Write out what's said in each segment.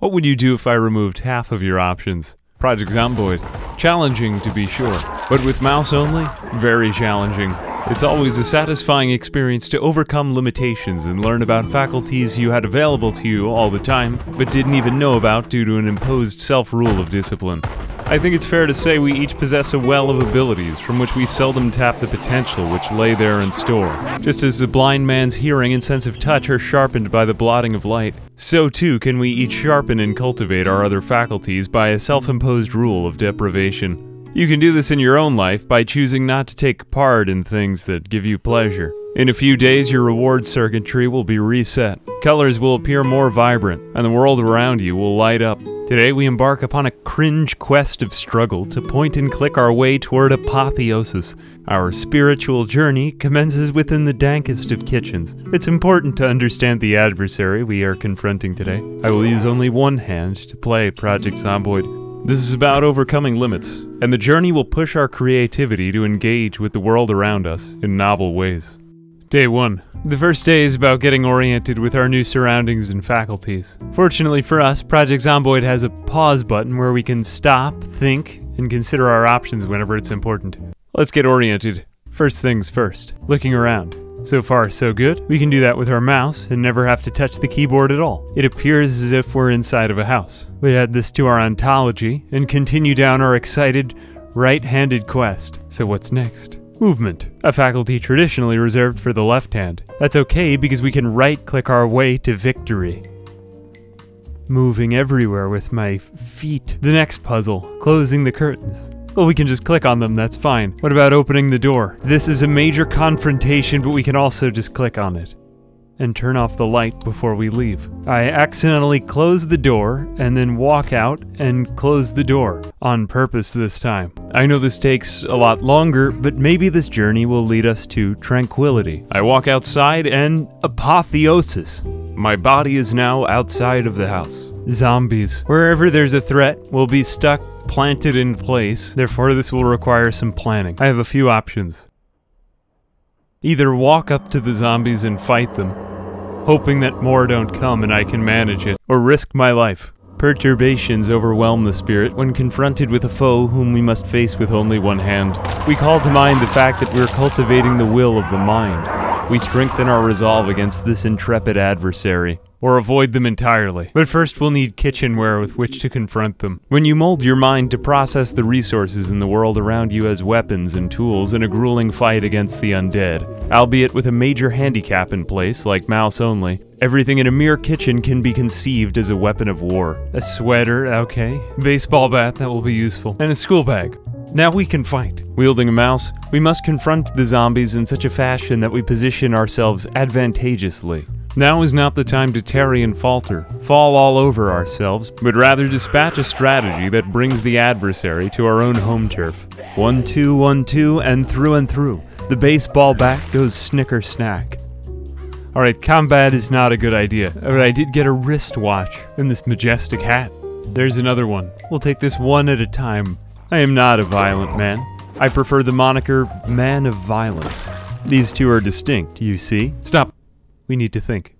What would you do if I removed half of your options? Project Zomboid. Challenging to be sure, but with mouse only, very challenging. It's always a satisfying experience to overcome limitations and learn about faculties you had available to you all the time, but didn't even know about due to an imposed self-rule of discipline. I think it's fair to say we each possess a well of abilities from which we seldom tap the potential which lay there in store. Just as the blind man's hearing and sense of touch are sharpened by the blotting of light, so too can we each sharpen and cultivate our other faculties by a self-imposed rule of deprivation. You can do this in your own life by choosing not to take part in things that give you pleasure. In a few days, your reward circuitry will be reset. Colors will appear more vibrant, and the world around you will light up. Today we embark upon a cringe quest of struggle to point and click our way toward apotheosis. Our spiritual journey commences within the dankest of kitchens. It's important to understand the adversary we are confronting today. I will use only one hand to play Project Zomboid. This is about overcoming limits, and the journey will push our creativity to engage with the world around us in novel ways. Day 1. The first day is about getting oriented with our new surroundings and faculties. Fortunately for us, Project Zomboid has a pause button where we can stop, think, and consider our options whenever it's important. Let's get oriented. First things first, looking around. So far, so good. We can do that with our mouse and never have to touch the keyboard at all. It appears as if we're inside of a house. We add this to our ontology and continue down our excited, right-handed quest. So what's next? Movement, a faculty traditionally reserved for the left hand. That's okay because we can right-click our way to victory. Moving everywhere with my feet. The next puzzle, closing the curtains. Well, we can just click on them, that's fine. What about opening the door? This is a major confrontation, but we can also just click on it and turn off the light before we leave. I accidentally close the door and then walk out and close the door on purpose this time. I know this takes a lot longer, but maybe this journey will lead us to tranquility. I walk outside and apotheosis. My body is now outside of the house. Zombies. Wherever there's a threat, we'll be stuck, planted in place. Therefore, this will require some planning. I have a few options. Either walk up to the zombies and fight them, hoping that more don't come and I can manage it, or risk my life. Perturbations overwhelm the spirit when confronted with a foe whom we must face with only one hand. We call to mind the fact that we're cultivating the will of the mind. We strengthen our resolve against this intrepid adversary, or avoid them entirely. But first we'll need kitchenware with which to confront them. When you mold your mind to process the resources in the world around you as weapons and tools in a grueling fight against the undead, albeit with a major handicap in place, like mouse only, everything in a mere kitchen can be conceived as a weapon of war. A sweater, okay. Baseball bat, that will be useful. And a school bag. Now we can fight. Wielding a mouse, we must confront the zombies in such a fashion that we position ourselves advantageously. Now is not the time to tarry and falter, fall all over ourselves, but rather dispatch a strategy that brings the adversary to our own home turf. 1-2, 1-2, and through. The baseball bat goes snicker snack. Alright, combat is not a good idea, but I did get a wristwatch and this majestic hat. There's another one. We'll take this one at a time. I am not a violent man. I prefer the moniker, Man of Violence. These two are distinct, you see. Stop. We need to think.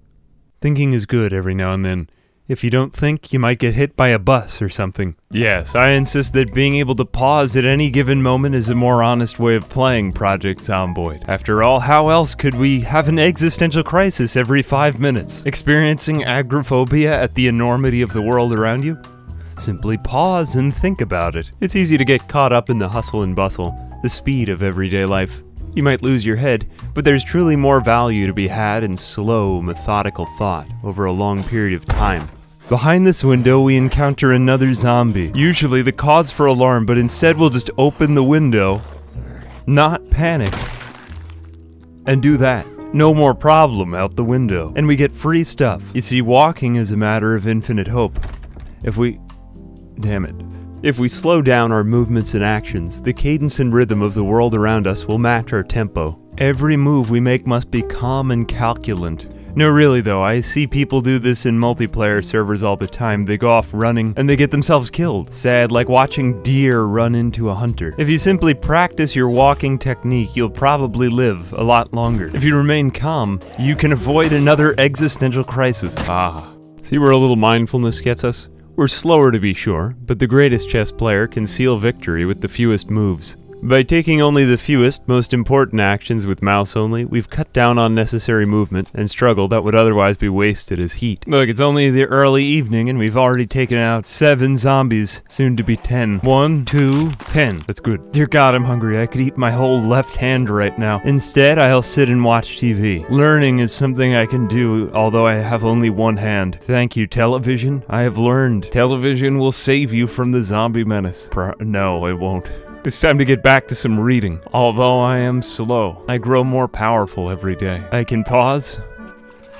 Thinking is good every now and then. If you don't think, you might get hit by a bus or something. Yes, I insist that being able to pause at any given moment is a more honest way of playing Project Zomboid. After all, how else could we have an existential crisis every 5 minutes? Experiencing agoraphobia at the enormity of the world around you? Simply pause and think about it. It's easy to get caught up in the hustle and bustle, the speed of everyday life. You might lose your head, but there's truly more value to be had in slow, methodical thought over a long period of time. Behind this window, we encounter another zombie. Usually the cause for alarm, but instead we'll just open the window, not panic, and do that. No more problem out the window. And we get free stuff. You see, walking is a matter of infinite hope. If we slow down our movements and actions, the cadence and rhythm of the world around us will match our tempo. Every move we make must be calm and calculant. No, really though, I see people do this in multiplayer servers all the time. They go off running and they get themselves killed. Sad, like watching deer run into a hunter. If you simply practice your walking technique, you'll probably live a lot longer. If you remain calm, you can avoid another existential crisis. See where a little mindfulness gets us? We're slower to be sure, but the greatest chess player can seal victory with the fewest moves. By taking only the fewest, most important actions with mouse only, we've cut down on necessary movement and struggle that would otherwise be wasted as heat. Look, it's only the early evening and we've already taken out 7 zombies, soon to be 10. 1, 2, 10. That's good. Dear God, I'm hungry. I could eat my whole left hand right now. Instead, I'll sit and watch TV. Learning is something I can do, although I have only one hand. Thank you, television. I have learned. Television will save you from the zombie menace. No, it won't. It's time to get back to some reading. Although I am slow, I grow more powerful every day. I can pause,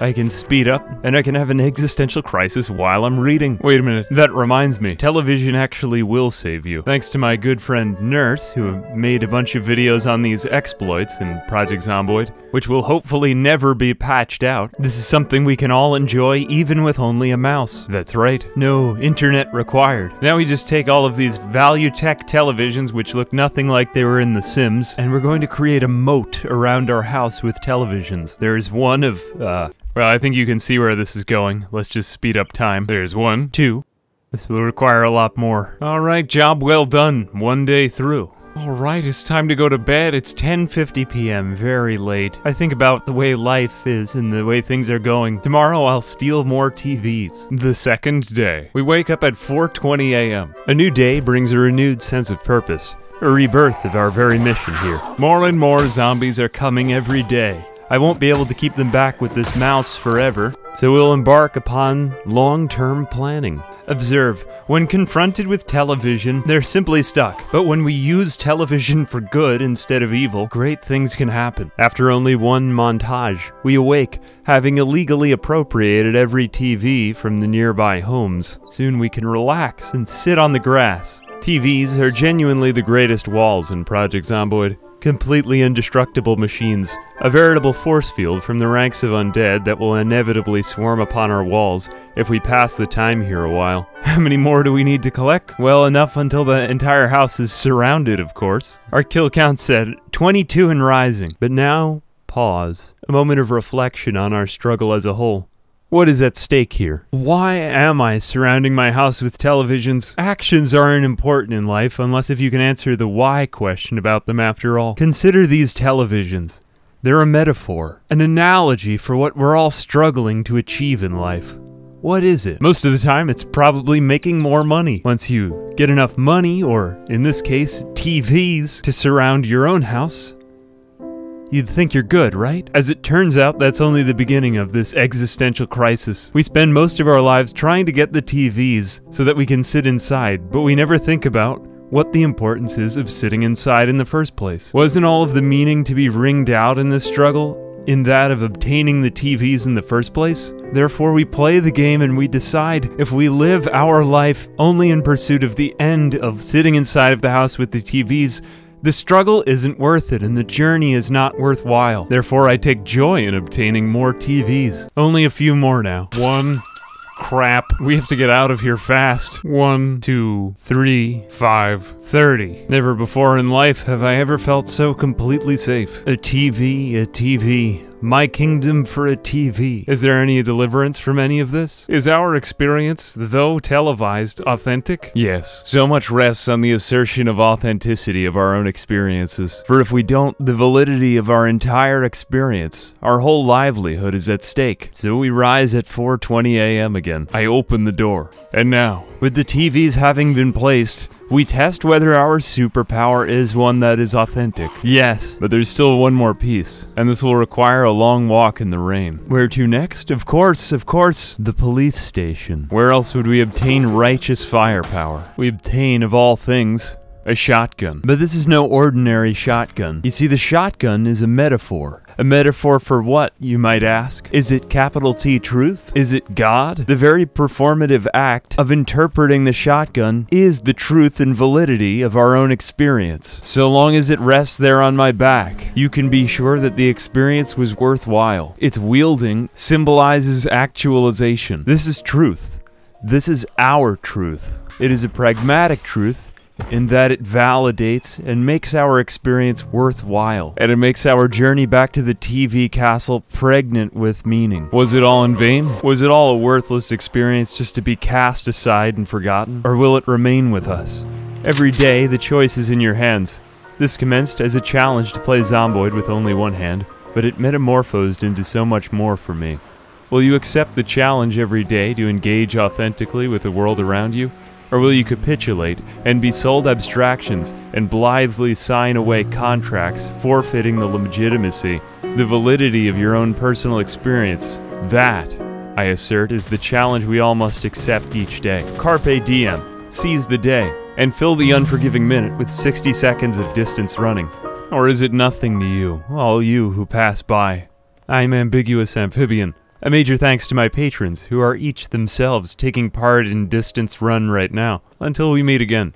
I can speed up, and I can have an existential crisis while I'm reading. Wait a minute, that reminds me. Television actually will save you. Thanks to my good friend Nurse, who made a bunch of videos on these exploits in Project Zomboid, which will hopefully never be patched out. This is something we can all enjoy even with only a mouse. That's right. No internet required. Now we just take all of these ValuTech televisions, which look nothing like they were in The Sims, and we're going to create a moat around our house with televisions. There's one of, well, I think you can see where this is going. Let's just speed up time. There's 1, 2. This will require a lot more. Alright, job well done. One day through. Alright, it's time to go to bed. It's 10:50 p.m. Very late. I think about the way life is and the way things are going. Tomorrow I'll steal more TVs. The second day. We wake up at 4:20 a.m. A new day brings a renewed sense of purpose. A rebirth of our very mission here. More and more zombies are coming every day. I won't be able to keep them back with this mouse forever, so we'll embark upon long-term planning. Observe, when confronted with television, they're simply stuck. But when we use television for good instead of evil, great things can happen. After only one montage, we awake, having illegally appropriated every TV from the nearby homes. Soon we can relax and sit on the grass. TVs are genuinely the greatest walls in Project Zomboid. Completely indestructible machines, a veritable force field from the ranks of undead that will inevitably swarm upon our walls if we pass the time here a while. How many more do we need to collect? Well, enough until the entire house is surrounded, of course. Our kill count said 22 and rising. But now, pause. A moment of reflection on our struggle as a whole. What is at stake here? Why am I surrounding my house with televisions? Actions aren't important in life unless if you can answer the why question about them after all. Consider these televisions. They're a metaphor, an analogy for what we're all struggling to achieve in life. What is it? Most of the time, it's probably making more money. Once you get enough money, or in this case, TVs, to surround your own house, you'd think you're good, right? As it turns out, that's only the beginning of this existential crisis. We spend most of our lives trying to get the TVs so that we can sit inside, but we never think about what the importance is of sitting inside in the first place. Wasn't all of the meaning to be wringed out in this struggle? In that of obtaining the TVs in the first place? Therefore, we play the game and we decide if we live our life only in pursuit of the end of sitting inside of the house with the TVs, the struggle isn't worth it and the journey is not worthwhile. Therefore, I take joy in obtaining more TVs. Only a few more now. 1. Crap. We have to get out of here fast. 1, 2, 3, 5, 30. Never before in life have I ever felt so completely safe. A TV, a TV. My kingdom for a TV. Is there any deliverance from any of this? Is our experience, though televised, authentic? Yes. So much rests on the assertion of authenticity of our own experiences. For if we don't, the validity of our entire experience, our whole livelihood is at stake. So we rise at 4:20 a.m. again. I open the door. And now, with the TVs having been placed, we test whether our superpower is one that is authentic. Yes, but there's still one more piece, and this will require a long walk in the rain. Where to next? Of course, the police station. Where else would we obtain righteous firepower? We obtain, of all things, a shotgun. But this is no ordinary shotgun. You see, the shotgun is a metaphor. A metaphor for what, you might ask? Is it capital T truth? Is it God? The very performative act of interpreting the shotgun is the truth and validity of our own experience. So long as it rests there on my back, you can be sure that the experience was worthwhile. Its wielding symbolizes actualization. This is truth. This is our truth. It is a pragmatic truth in that it validates and makes our experience worthwhile, and it makes our journey back to the TV castle pregnant with meaning. Was it all in vain? Was it all a worthless experience just to be cast aside and forgotten? Or will it remain with us? Every day, the choice is in your hands. This commenced as a challenge to play Zomboid with only one hand, but it metamorphosed into so much more for me. Will you accept the challenge every day to engage authentically with the world around you? Or will you capitulate and be sold abstractions and blithely sign away contracts, forfeiting the legitimacy, the validity of your own personal experience? That, I assert, is the challenge we all must accept each day. Carpe diem, seize the day, and fill the unforgiving minute with 60 seconds of distance running. Or is it nothing to you, all you who pass by? I'm Ambiguous Amphibian. A major thanks to my patrons, who are each themselves taking part in Distance Run right now. Until we meet again.